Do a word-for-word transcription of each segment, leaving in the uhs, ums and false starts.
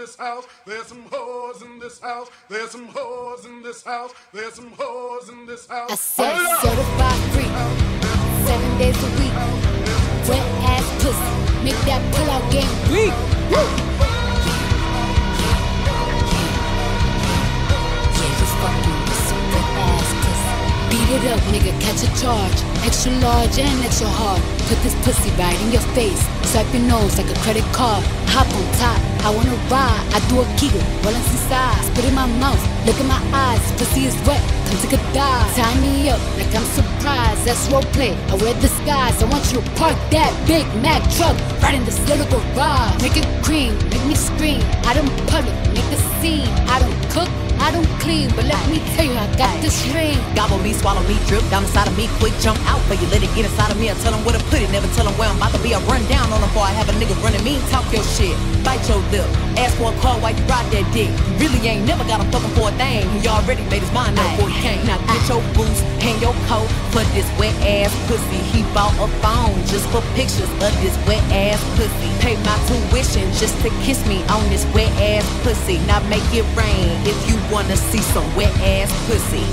this house, there's some hoes in this house, there's some hoes in this house, there's some hoes in this house. I said certified freak, seven days a week, wet ass pussy, make that pull out game weak. Yeah, just fucking with some wet ass pussy. Beat it up, nigga, catch a charge, extra large and extra hard. Put this pussy right in your face, swipe your nose like a credit card. Hop on top, I wanna ride, I do a kegel, rollin' inside, spit in my mouth, look in my eyes, pussy is wet, come take a dive. Tie me up like I'm surprised, that's roleplay, I wear disguise. I want you to park that Big Mac truck right in this little garage. Make it cream, make me scream, I don't public, make a scene. I don't cook, I don't clean, but let me tell you I got this ring. Gobble me, swallow me, drip down inside of me, quick jump out for you, let it get inside of me. I tell them where to put it, never tell them where I'm about to be. I run down on them before I have a nigga running me, talk your shit. Shit, bite your lip, ask for a call while you ride that dick. You really ain't never got him fucking for a thing. He already made his mind up before he came. Now get your boots, hang your coat for this wet ass pussy. He bought a phone just for pictures of this wet ass pussy. Pay my tuition just to kiss me on this wet ass pussy. Now make it rain if you wanna see some wet ass pussy.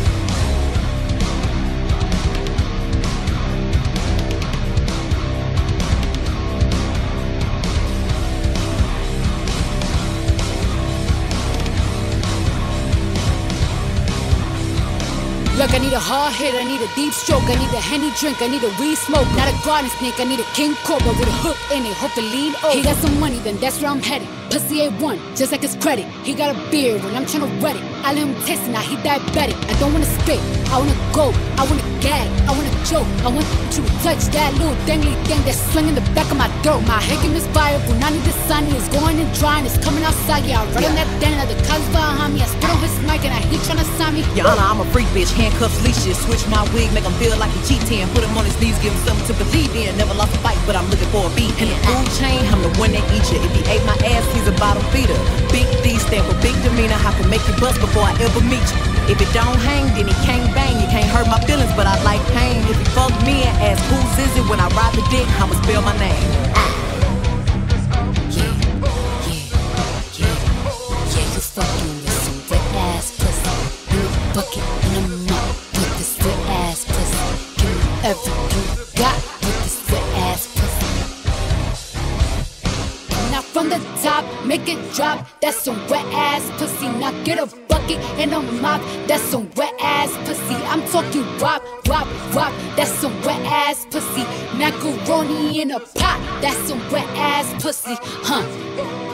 Look, I need a hard hit, I need a deep stroke, I need a handy drink, I need a weed smoke. Not a garden snake, I need a king cobra with a hook in it, hope to lean over. He got some money, then that's where I'm headed. Pussy ain't one, just like his credit. He got a beard when I'm tryna wet it. I let him taste it, now he diabetic. I don't wanna spit, I wanna go, I wanna gag, I wanna choke. I want you to touch that little dangly thing that's swinging the back of my throat. My hickam is fire, when I need the sun, it's going and drying, it's coming outside. Yeah, I run on that thing, now the cops behind me, I spit on his mic and I hit tryna sign me. Yana, I'm a freak bitch, cuffs, leashes, switch my wig, make him feel like he cheating. Put him on his knees, give him something to believe in. Never lost a fight, but I'm looking for a beat. In the food chain, I'm the one that eats you. If he ate my ass, he's a bottom feeder. Big D stand for big demeanor. I can make you bust before I ever meet you. If it don't hang, then it can't bang. You can't hurt my feelings, but I like pain. If you fuck me and ask whose is it, when I ride the dick, I'ma spell my name. Everything you got with this wet ass pussy. Now from the top, make it drop. That's some wet ass pussy. Now get a bucket and a mop. That's some wet ass pussy. I'm talking W A P, W A P, W A P. That's some wet ass pussy. Macaroni in a pot. That's some wet ass pussy, huh?